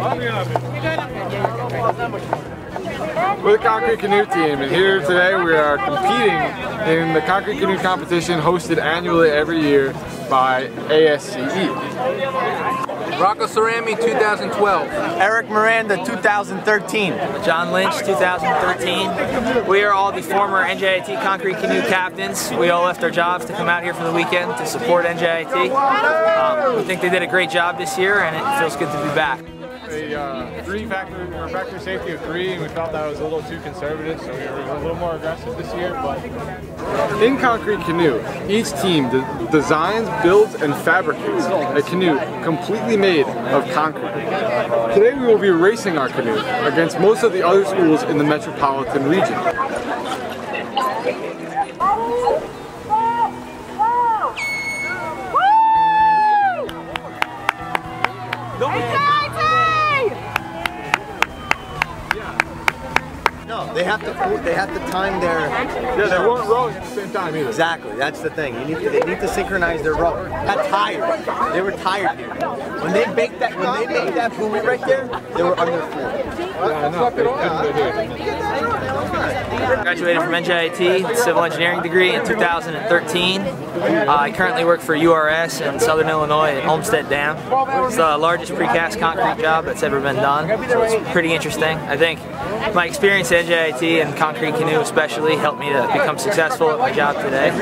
We're the Concrete Canoe Team, and here today we are competing in the Concrete Canoe Competition hosted annually every year by ASCE. Rocco Cerami, 2012. Eric Miranda, 2013. John Lynch, 2013. We are all the former NJIT concrete canoe captains. We all left our jobs to come out here for the weekend to support NJIT. We think they did a great job this year, and it feels good to be back. Factor safety of 3, and we felt that was a little too conservative, so we were a little more aggressive this year. But in concrete canoe, each team designs, builds, and fabricates a canoe completely made of concrete. Today we will be racing our canoe against most of the other schools in the metropolitan region. They have to time their... Yeah, they won't row at the same time either. Exactly, that's the thing. They need to synchronize their row. That's tired. They were tired here. When they made that movement right there, they were under 4. I graduated from NJIT, civil engineering degree in 2013. I currently work for URS in Southern Illinois at Homestead Dam. It's the largest precast concrete job that's ever been done, so it's pretty interesting. I think my experience at NJIT and concrete canoe especially helped me to become successful at my job today.